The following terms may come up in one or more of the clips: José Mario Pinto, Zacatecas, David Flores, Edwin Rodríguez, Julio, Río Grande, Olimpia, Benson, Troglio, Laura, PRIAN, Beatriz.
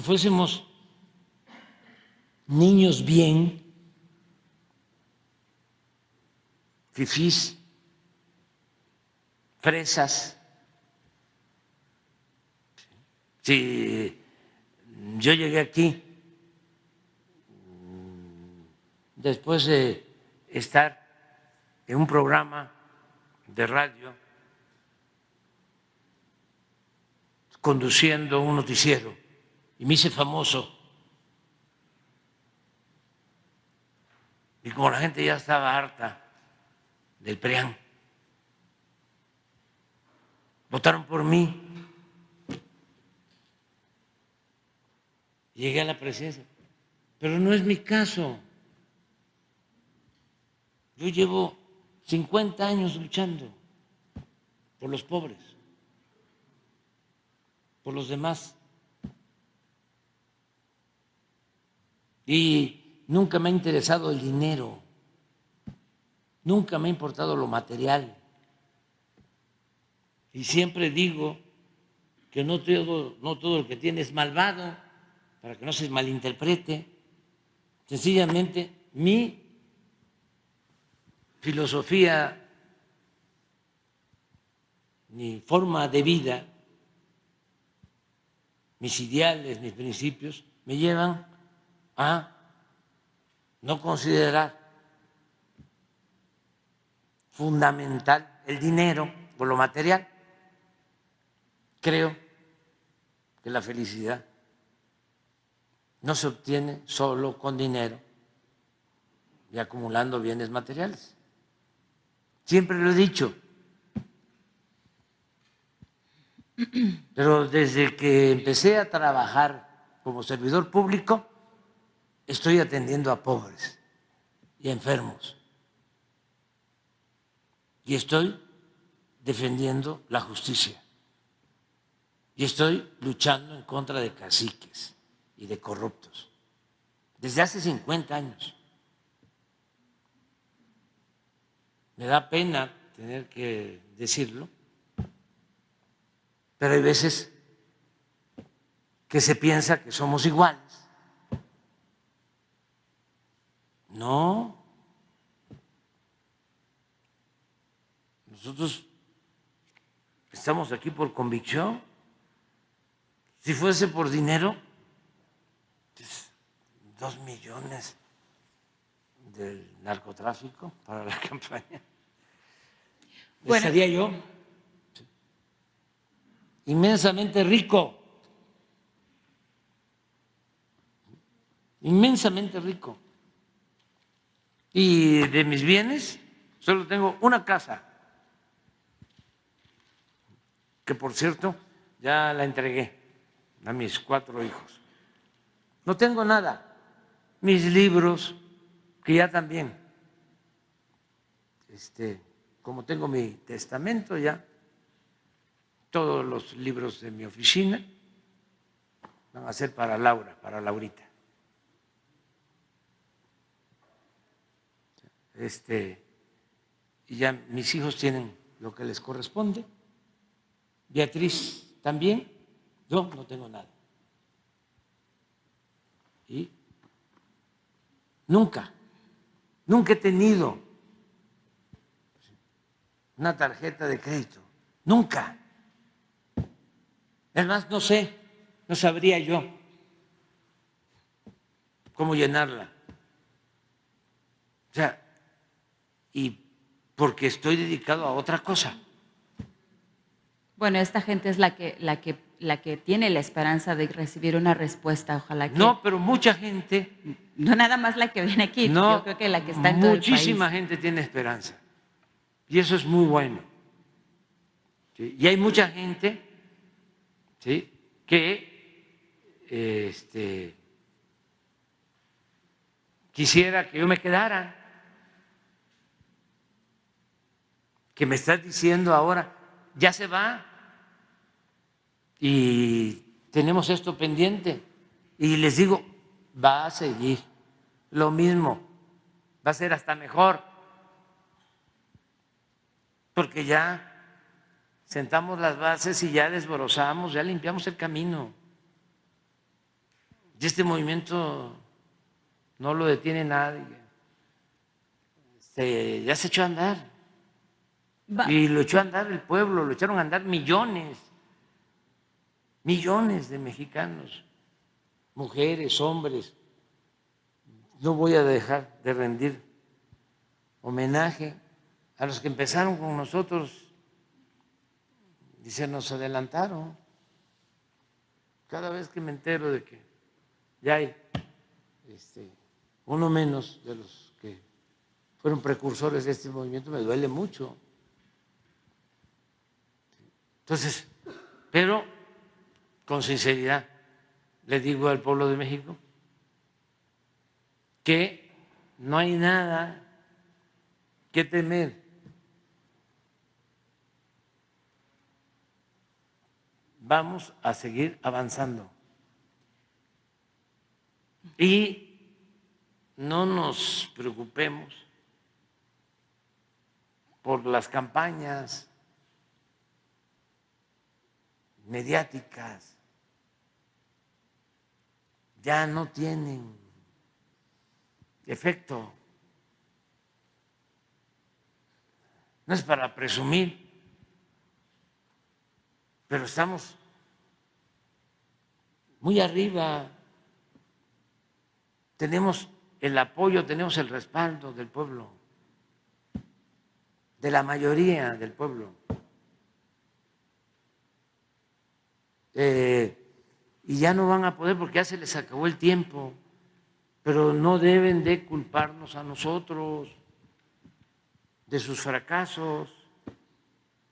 si fuésemos niños bien, fifís, fresas, si yo llegué aquí después de estar en un programa de radio conduciendo un noticiero y me hice famoso, y como la gente ya estaba harta del PRIAN, votaron por mí, llegué a la presidencia, pero no es mi caso. Yo llevo 50 años luchando por los pobres, por los demás, y nunca me ha interesado el dinero, nunca me ha importado lo material, y siempre digo que no todo lo que tiene es malvado, para que no se malinterprete. Sencillamente mi filosofía, mi forma de vida, mis ideales, mis principios, me llevan a no considerar fundamental el dinero o lo material. Creo que la felicidad no se obtiene solo con dinero y acumulando bienes materiales. Siempre lo he dicho, pero desde que empecé a trabajar como servidor público estoy atendiendo a pobres y enfermos, y estoy defendiendo la justicia, y estoy luchando en contra de caciques y de corruptos desde hace 50 años. Me da pena tener que decirlo, pero hay veces que se piensa que somos iguales. No. Nosotros estamos aquí por convicción. Si fuese por dinero, 2 millones del narcotráfico para la campaña. Bueno. Estaría yo inmensamente rico, inmensamente rico. Y de mis bienes solo tengo una casa, que por cierto ya la entregué a mis 4 hijos. No tengo nada, mis libros, que ya también, como tengo mi testamento ya, todos los libros de mi oficina van a ser para Laura, para Laurita. Y ya mis hijos tienen lo que les corresponde. Beatriz también. Yo no tengo nada. Y nunca he tenido una tarjeta de crédito. Nunca. Además, no sé, no sabría yo cómo llenarla. O sea, y porque estoy dedicado a otra cosa. Bueno, esta gente es la que tiene la esperanza de recibir una respuesta, ojalá que… No, pero mucha gente… No nada más la que viene aquí, no, yo creo que la que está en todo el país. Muchísima gente tiene esperanza, y eso es muy bueno. ¿Sí? Y hay mucha gente, ¿sí?, que quisiera que yo me quedara, que me está diciendo ahora, ya se va, y tenemos esto pendiente, y les digo, va a seguir lo mismo, va a ser hasta mejor, porque ya sentamos las bases y ya desbrozamos, ya limpiamos el camino. Y este movimiento no lo detiene nadie. Ya se echó a andar. Y lo echó a andar el pueblo, lo echaron a andar millones. Millones de mexicanos, mujeres, hombres. No voy a dejar de rendir homenaje a los que empezaron con nosotros y se nos adelantaron. Cada vez que me entero de que ya hay uno menos de los que fueron precursores de este movimiento, me duele mucho. Entonces, pero con sinceridad le digo al pueblo de México que no hay nada que temer. Vamos a seguir avanzando y no nos preocupemos por las campañas mediáticas. Ya no tienen efecto. No es para presumir, pero estamos muy arriba, tenemos el apoyo, tenemos el respaldo del pueblo, de la mayoría del pueblo. Y ya no van a poder porque ya se les acabó el tiempo, pero no deben de culparnos a nosotros de sus fracasos.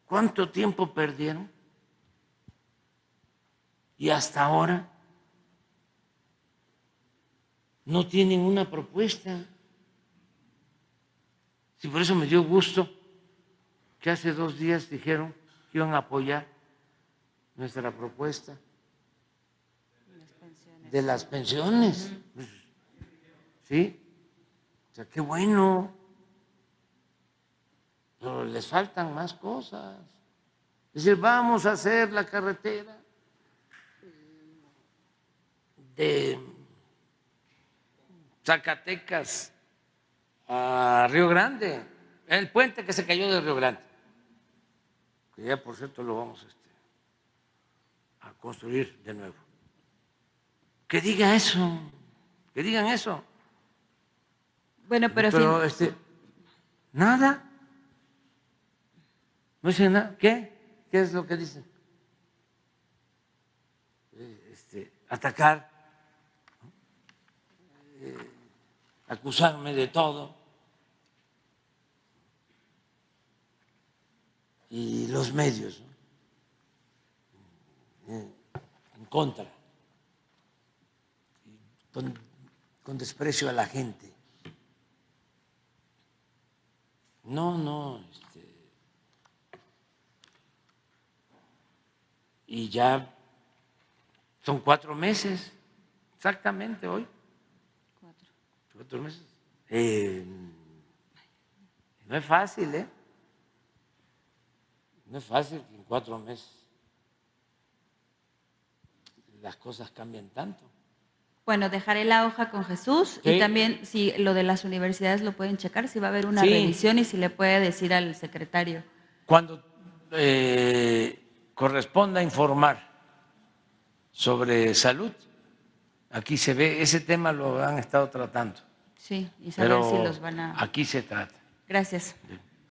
¿Cuánto tiempo perdieron? Y hasta ahora no tienen una propuesta. Y por eso me dio gusto que hace 2 días dijeron que iban a apoyar nuestra propuesta de las pensiones. ¿Sí? O sea, qué bueno. Pero les faltan más cosas. Es decir, vamos a hacer la carretera de Zacatecas a Río Grande, el puente que se cayó de Río Grande, que ya por cierto lo vamos a construir de nuevo. Que diga eso, que digan eso. Bueno, pero nada, no dicen nada. ¿Qué es lo que dicen? Atacar, acusarme de todo, y los medios, ¿no?, en contra, con desprecio a la gente. Y ya son 4 meses, exactamente hoy. 4 meses. No es fácil, No es fácil que en 4 meses las cosas cambien tanto. Bueno, dejaré la hoja con Jesús. ¿Sí? Y también si lo de las universidades lo pueden checar, si va a haber una revisión y si le puede decir al secretario. Cuando corresponda informar sobre salud, aquí se ve, ese tema lo han estado tratando. Sí, y saber si los van a… Aquí se trata. Gracias.